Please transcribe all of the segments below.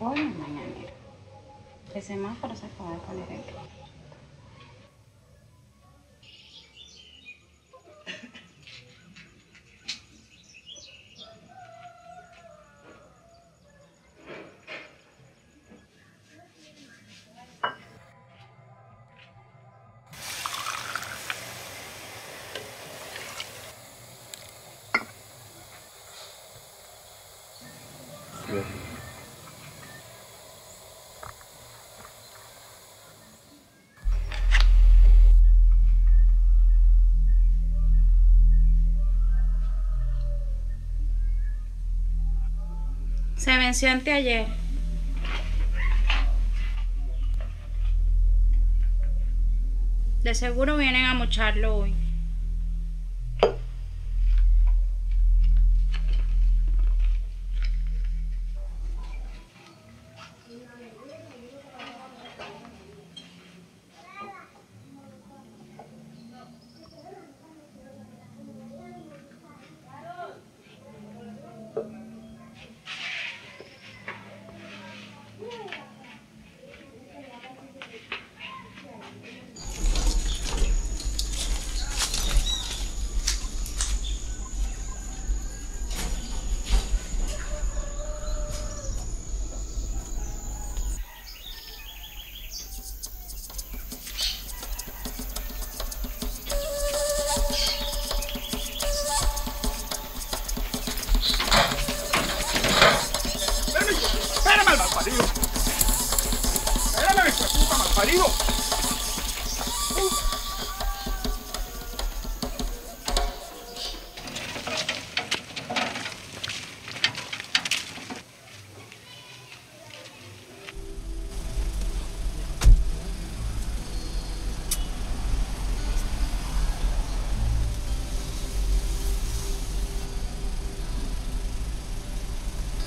o en el mañanero. El semáforo se acaba de poner en rojo. Se venció anteayer. De seguro vienen a mocharlo hoy.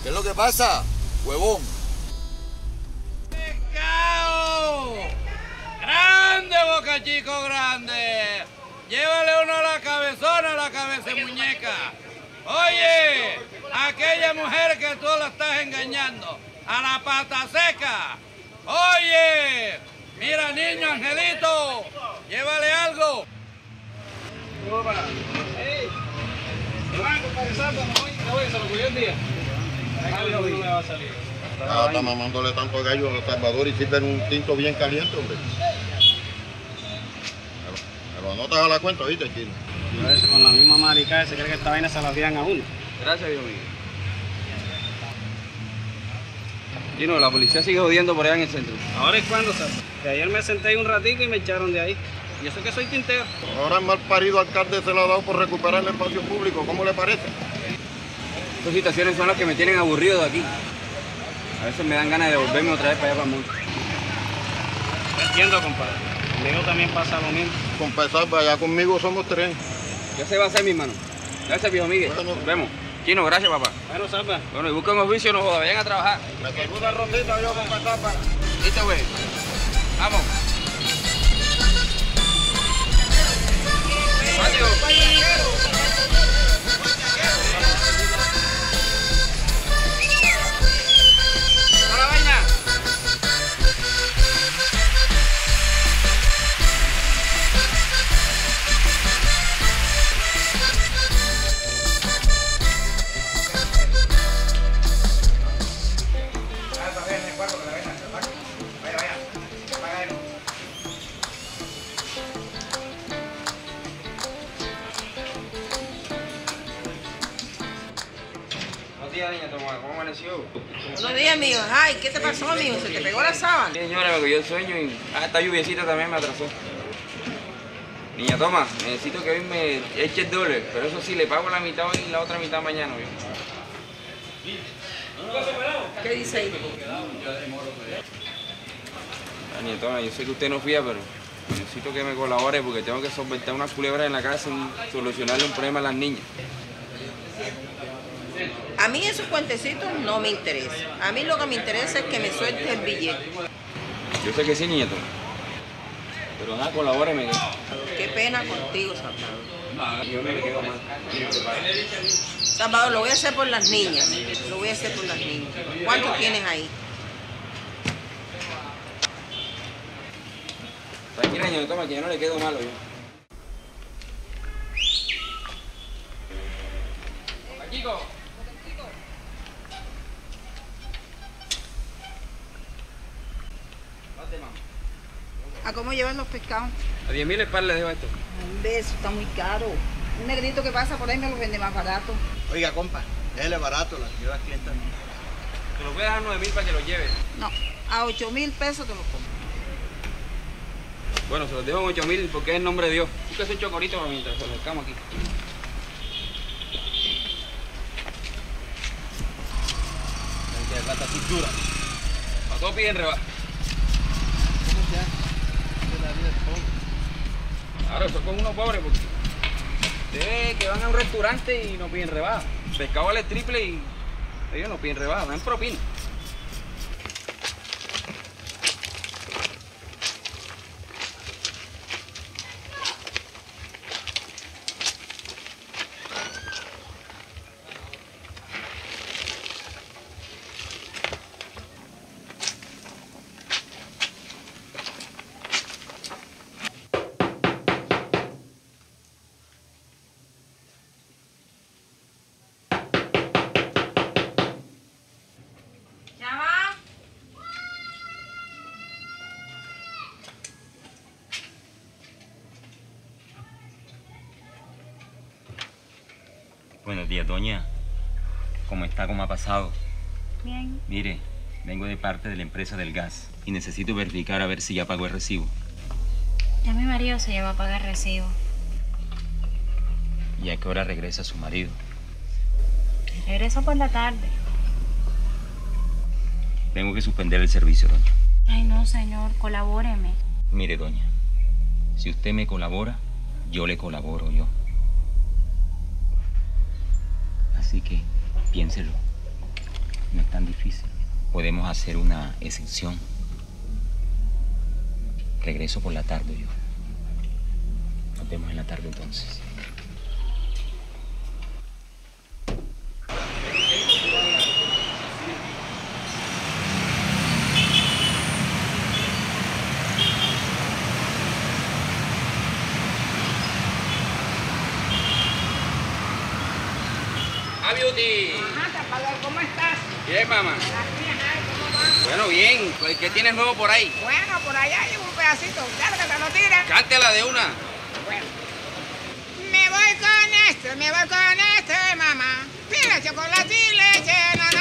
¿Qué es lo que pasa, huevón? ¡Pescado! ¡Grande, Boca Chico, grande! Llévale uno a la cabezona, a la cabeza muñeca. Oye, aquella mujer que tú la estás engañando, a la pata seca. Oye, mira, niño Angelito, llévale algo. Ah, está mamándole tanto a gallo a Salvador y sirven un tinto bien caliente, hombre. Pero no te da la cuenta, ¿viste, Chino? A veces con la misma maricada se cree que esta vaina se la tiran a uno. Gracias, Dios mío. Chino, la policía sigue jodiendo por allá en el centro. ¿Ahora es cuándo, Sal? Que ayer me senté ahí un ratico y me echaron de ahí. Y eso que soy tintero. Ahora el mal parido alcalde se lo ha dado por recuperar el espacio público. ¿Cómo le parece? Estas situaciones son las que me tienen aburrido de aquí. A veces me dan ganas de volverme otra vez para allá para el mundo. No entiendo, compadre. Conmigo también pasa lo mismo. Compadre, allá conmigo somos tres. Ya se va a hacer, mi hermano. Gracias, viejo Miguel. Bueno. Nos vemos. Chino, gracias, papá. Bueno, Salva. Bueno, y busquen oficio, no jodan, vayan a trabajar. Me saluda una rondita, yo, compadre, Salva. Listo, güey. Vamos. Adiós. Buenos días, mijo. Ay, ¿qué te pasó, mijo? ¿Se te pegó la sábana? Señora, me cogió el sueño y esta lluviecita también me atrasó. Niña, toma, necesito que hoy me eche el doble, pero eso sí, le pago la mitad hoy y la otra mitad mañana, mijo. ¿Qué dice ahí? Niña, toma, yo sé que usted no fía, pero necesito que me colabore porque tengo que solventar unas culebras en la casa y solucionarle un problema a las niñas. A mí esos cuentecitos no me interesan. A mí lo que me interesa es que me suelte el billete. Yo sé que sí, nieto. Pero nada, colabóreme. Qué pena contigo, Salvador. Yo me quedo mal. Salvador, lo voy a hacer por las niñas. Lo voy a hacer por las niñas. ¿Cuántos tienes ahí? Tranquila, señor, toma, que yo no le quedo malo. Papá Chico. ¿A cómo llevan los pescados? A 10.000 espaldas les dejo esto. Hombre, eso está muy caro. Un negrito que pasa por ahí me lo vende más barato. Oiga, compa, déjele barato, las lleva aquí esta. Te lo voy a dar a 9.000 para que lo lleves. No, a 8.000 pesos te lo compro. Bueno, se los dejo en 8.000 porque es en nombre de Dios. Búsquese un chocorito para mientras se lo acercamos aquí. La cintura. Para todos piden rebaja. ¿Cómo se hace? Claro, eso es con unos pobres porque ustedes que van a un restaurante y no piden rebaja. El pescado vale triple y ellos no piden rebaja, dan propina. Buenos días, doña. ¿Cómo está? ¿Cómo ha pasado? Bien. Mire, vengo de parte de la empresa del gas y necesito verificar a ver si ya pagó el recibo. Ya mi marido se lleva a pagar el recibo. ¿Y a qué hora regresa su marido? Regresa por la tarde. Tengo que suspender el servicio, doña. Ay, no, señor. Colabóreme. Mire, doña, si usted me colabora, yo le colaboro yo. Así que piénselo, no es tan difícil. Podemos hacer una excepción. Regreso por la tarde yo. Nos vemos en la tarde entonces. Beauty. Ajá, Tapador, ¿cómo estás? Bien, mamá. ¿Cómo vas? Bueno, bien. ¿Qué tienes nuevo por ahí? Bueno, por allá hay un pedacito. Cárgate, no tira. Cántela de una. Bueno. Me voy con este, mamá. Pide chocolate y leche, no, no, no.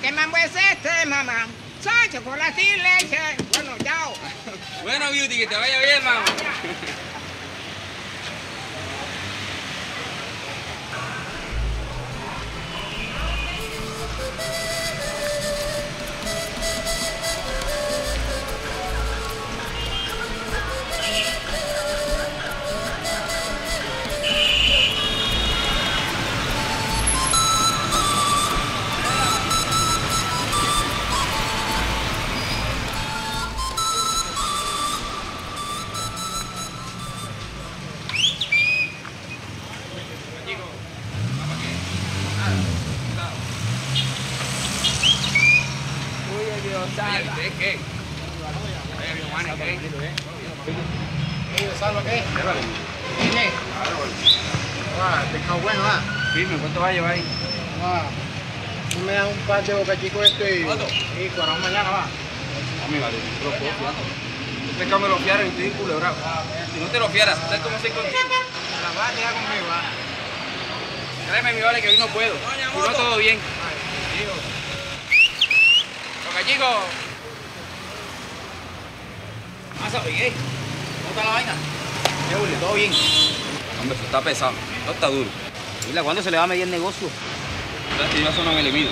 ¿Qué mambo es este, mamá? Soy chocolate y leche. Bueno, chao. Bueno, Beauty, que te vaya bien, mamá. ¿Qué? ¿Salva qué? ¿Tiene? Pescado bueno, ¿ah? Firme, ¿cuánto va a llevar ahí? Tú me das un par de bocachicos esto y... ¿Cuánto? Y cuarón mañana, va. A mí vale, te lo puedo fiar. Este pescado me lo fiaron y estoy culebrado. Si no te lo fiaras, ¿sabes cómo se encuentra? La vas a dejar conmigo, va. Créeme, mi vale, que hoy no puedo. Juró todo bien. Bocachicos. Más a ¿Cómo está la vaina? ¿Qué, Julio? ¿Todo bien? Hombre, esto está pesado. Esto está duro. Mira, ¿cuándo se le va a medir el negocio? Entonces, yo eso no me elimino.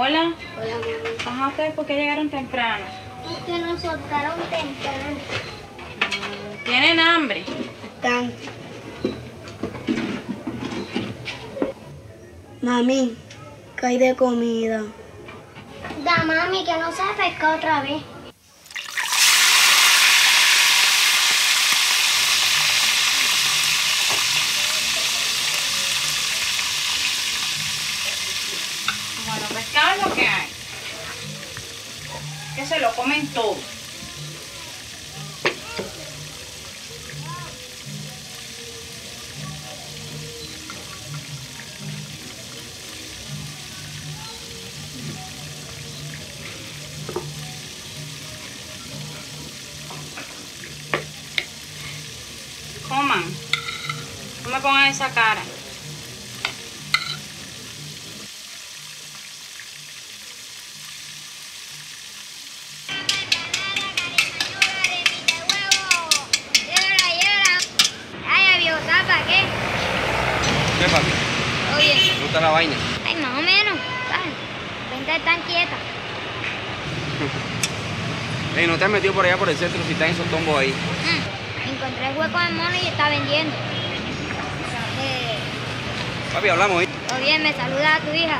Hola. Hola, mamá. Ajá, ¿ustedes por qué llegaron temprano? Porque nos soltaron temprano. ¿Tienen hambre? Bastante. Mami, ¿qué hay de comida? Da, mami, que no se ha pescado otra vez. Lo que hay, que se lo comen todo. Coman, no me pongan esa cara. ¿Qué pasa? Oye. ¿Te gusta la vaina? Ay, más o menos. Vale. Vente a estar quieta. Ey, ¿no te has metido por allá por el centro si están esos tombos ahí? Encontré el hueco de mono y está vendiendo. Papi, hablamos, ¿eh? Oye, me saluda a tu hija.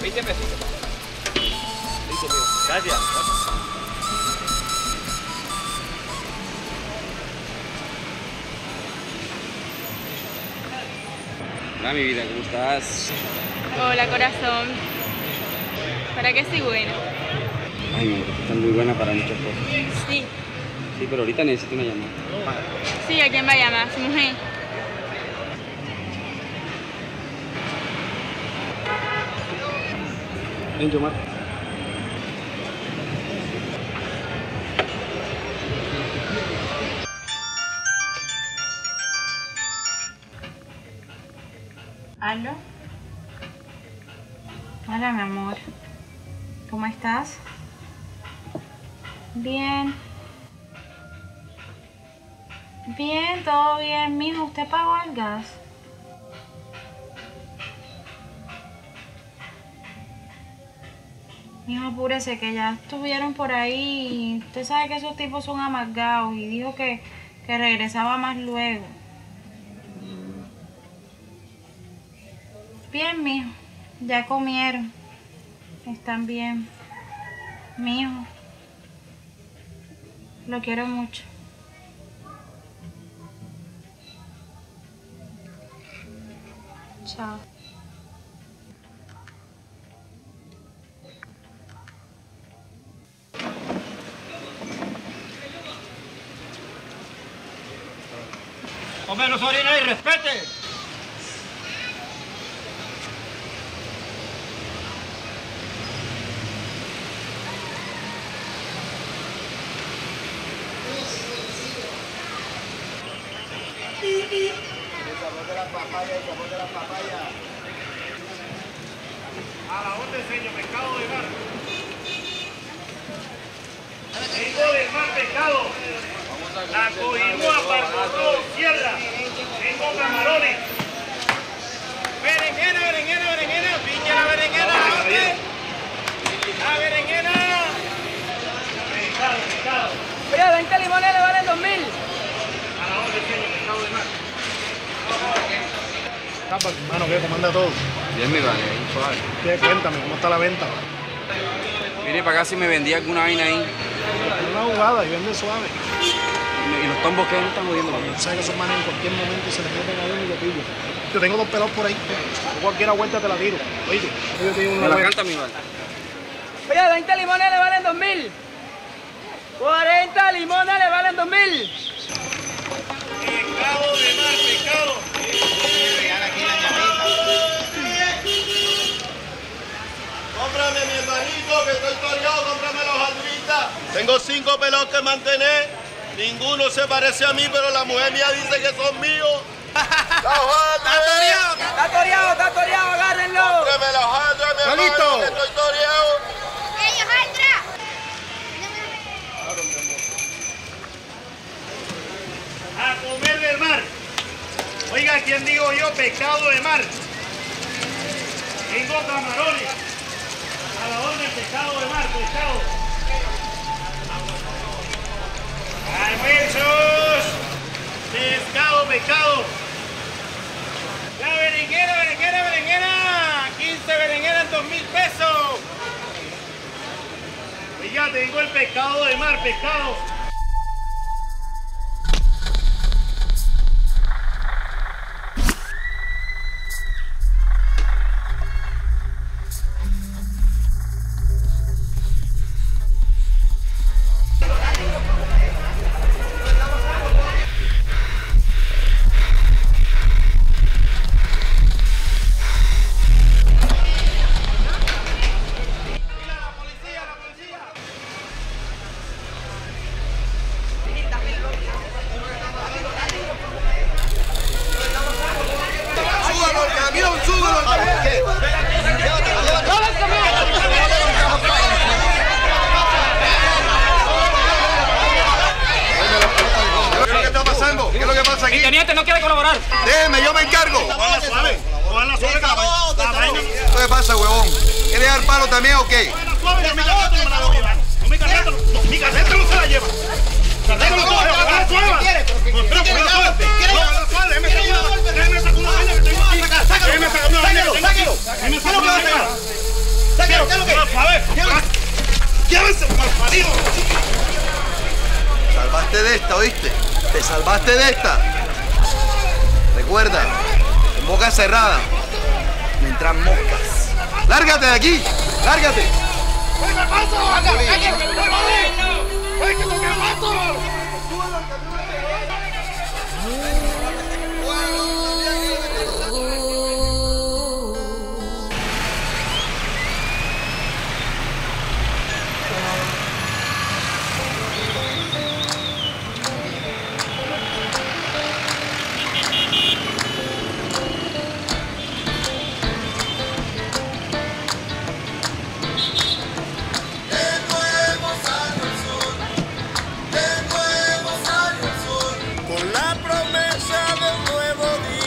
$20. $20. Gracias. Hola, mi vida, ¿cómo estás? Hola, corazón. ¿Para qué soy buena? Ay, mi amor, tú estás muy buena para muchas cosas. Sí. Sí, pero ahorita necesito una llamada. Sí, ¿a quién va a llamar? ¿Su mujer? Ven, Yomar. ¿Aló? Hola, mi amor. ¿Cómo estás? Bien. Bien, todo bien, mijo. ¿Usted pagó el gas? Dijo, apúrese, que ya estuvieron por ahí. Usted sabe que esos tipos son amargados y dijo que regresaba más luego. Bien, mijo. Ya comieron. Están bien. Mijo, lo quiero mucho. Chao. O menos orina y respete. El sabor de la papaya. A la orden, señor, pescado de mar. Pescado de mar, pescado. La cojinúa, barbudo, sierra. Tengo camarones. Berenjena, berenjena, berenjena. Piña la berenjena, ¿dónde? La berenjena. Pescado, pescado. Mira, 20 limones le valen 2000. A la orden, señor, pescado de mar. Mano, ¿qué? ¿Cómo anda todo? Bien, mi padre, ¿qué? Cuéntame, ¿cómo está la venta? Mire, para acá si me vendía alguna vaina ahí. Una jugada y vende suave. ¿Y los tombos qué? ¿No están jodiendo? O sea, que esos manes en cualquier momento se les meten a uno y lo pillo. Yo tengo dos pelos por ahí. Cualquiera vuelta te la tiro. Oye, yo te digo una. Me la canta, mi padre. Oye, 20 limones le valen 2000. 40 limones le valen 2000. Pecado de mar, pecado. Cómprame, mi hermanito, que estoy toreado, cómprame los albitas. Tengo 5 pelos que mantener, ninguno se parece a mí, pero la mujer mía dice que son míos. Está toreado, agárrenlo. Cómprame los albitas, mi hermanito, que estoy toreado. ¡Ey, Alejandra! Claro, mi amor. A comer del mar. Oiga, ¿quién digo yo? Pescado de mar. Tengo camarones. A la orden, pescado de mar, pescado. ¡Almuerzos! Pescado, pescado. La berenjena, berenjena, berenjena. 15 berenjenas, 2000 pesos. Oiga, tengo el pescado de mar, pescado. Promesa de un nuevo día.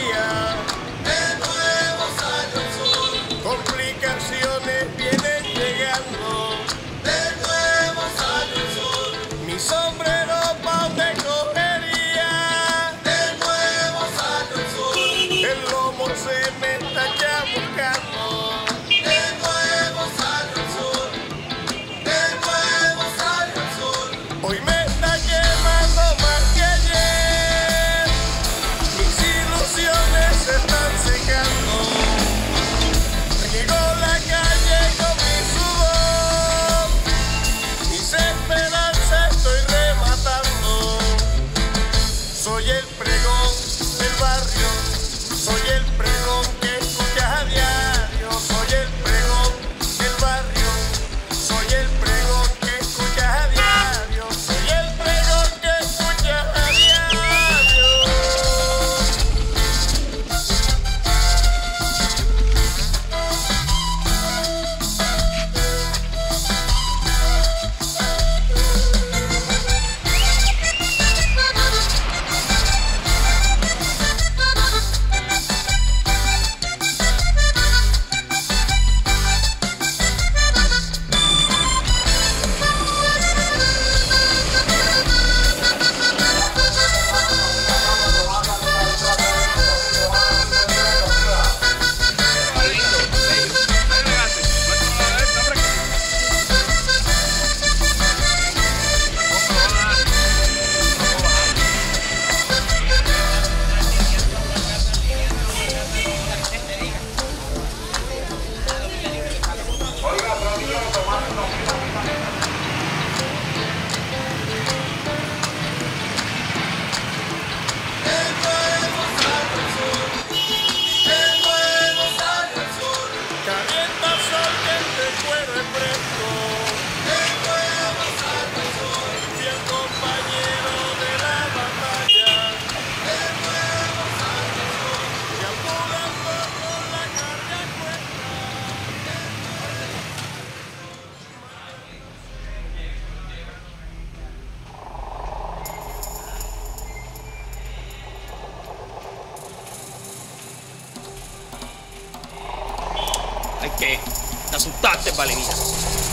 asustaste, Valenilla.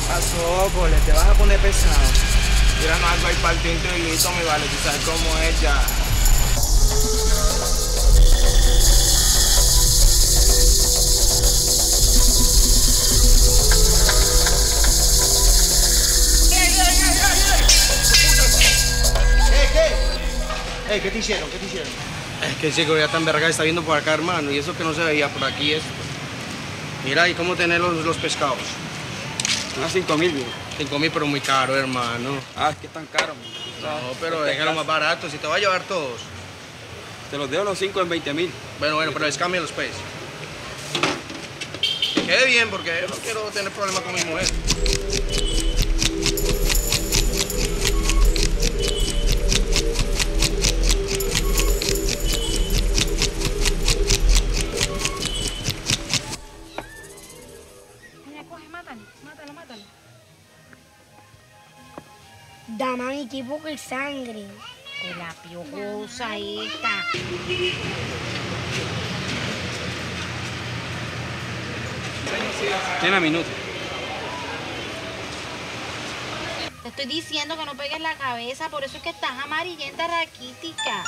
Pasó, Cole, te vas a poner pesado. Mira, no algo ahí para el tinto y listo, mi vale, tú sabes cómo es ya. Ey, ¿qué te hicieron? ¿Qué te hicieron? Es que el chico ya está envergado y está viendo por acá, hermano. Y eso que no se veía por aquí, eso. Mira, ¿y cómo tener los pescados? Unas 5.000, güey. 5.000, pero muy caro, hermano. Ah, es que es tan caro, man. No, pero déjalo más barato. Si te va a llevar todos. Te los dejo los 5 en 20.000. Bueno, pero descambia los peces. Que quede bien, porque yo no quiero tener problemas con mi mujer. Dama, mi equipo con sangre. Con la piojosa esta. Tiene minuto. Te estoy diciendo que no pegues la cabeza, por eso es que estás amarillenta, raquítica.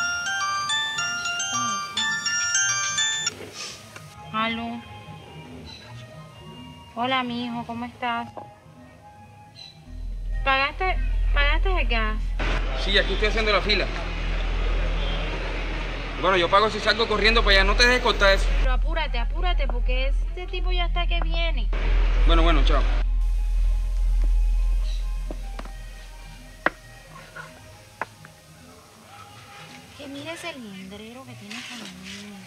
Aló. Hola, mijo, ¿cómo estás? ¿Pagaste el gas? Sí, aquí estoy haciendo la fila. Bueno, yo pago si salgo corriendo para allá, no te dejes cortar eso. Pero apúrate, apúrate, porque este tipo ya está que viene. Bueno, chao. Que mira ese lindrero que tienes conmigo.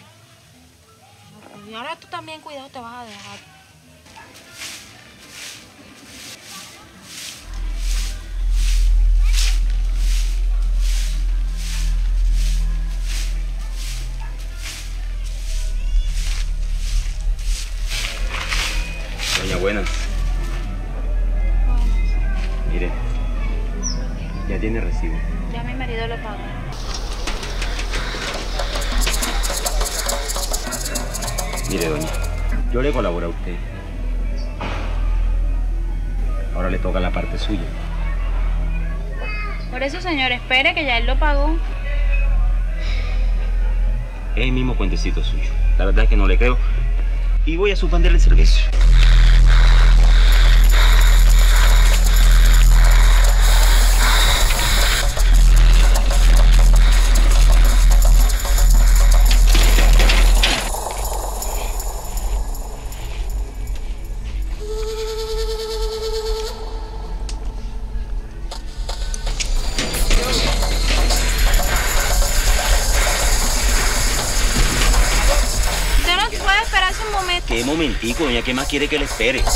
Y ahora tú también, cuidado, te vas a dejar. Buenas. Mire, ya tiene recibo. Ya mi marido lo paga. Mire, doña, yo le colaboro a usted. Ahora le toca la parte suya. Por eso, señor, espere que ya él lo pagó. Es el mismo cuentecito suyo. La verdad es que no le creo y voy a suspender el servicio. Qué momentico, doña, ¿qué más quiere que le espere? No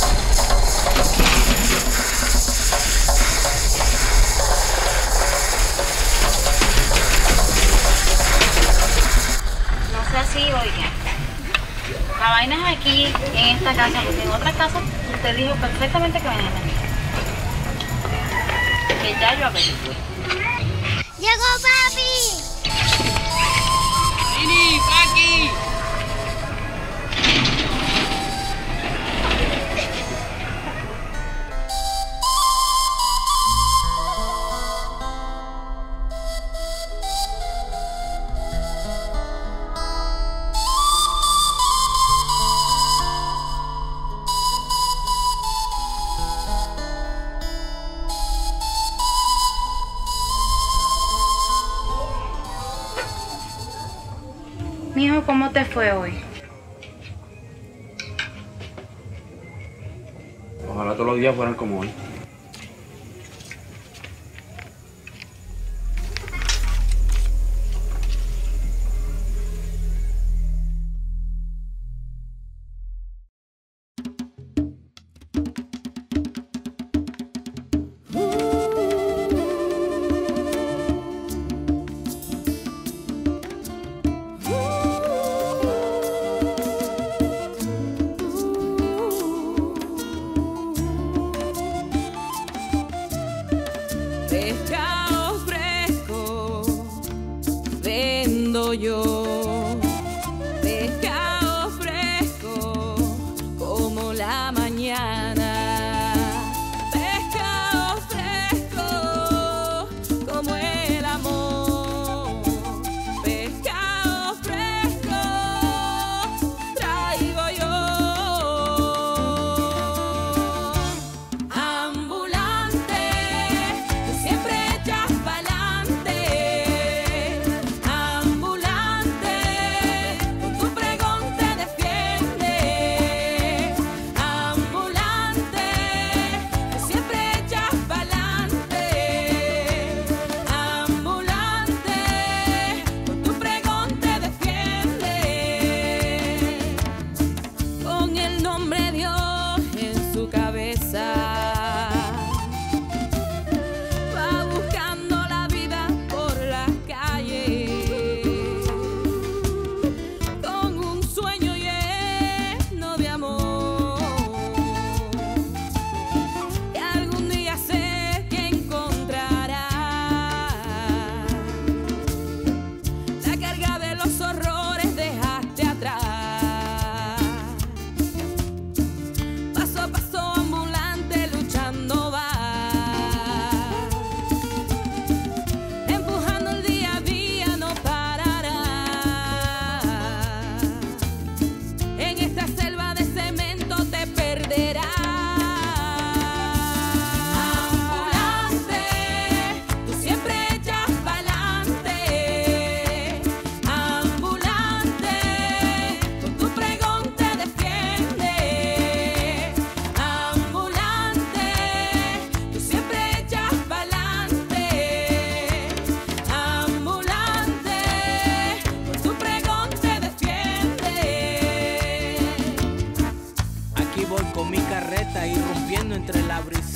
sé así, oiga. La vaina es aquí, en esta casa, porque en otra casa usted dijo perfectamente que venía a mí. Que ya yo averigué. ¡Llegó, papi! ¡Nini, Paqui! Mijo, ¿cómo te fue hoy? Ojalá todos los días fueran como hoy. Pescado fresco vendo yo, pescado fresco como la mañana.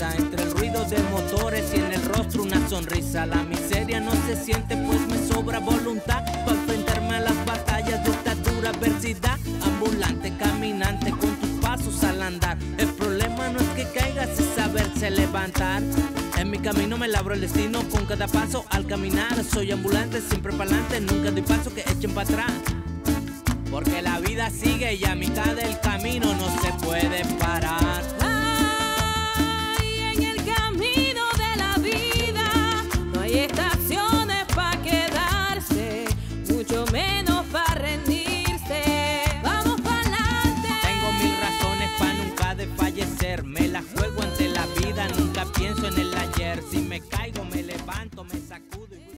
prisa, entre el ruido de motores y en el rostro una sonrisa. La miseria no se siente, pues me sobra voluntad para enfrentarme a las batallas de esta dura adversidad. Ambulante, caminante, con tus pasos al andar, el problema no es que caigas, es saberse levantar. En mi camino me labro el destino con cada paso al caminar. Soy ambulante, siempre pa'lante, nunca doy paso que echen para atrás, porque la vida sigue y a mitad del camino no se puede parar.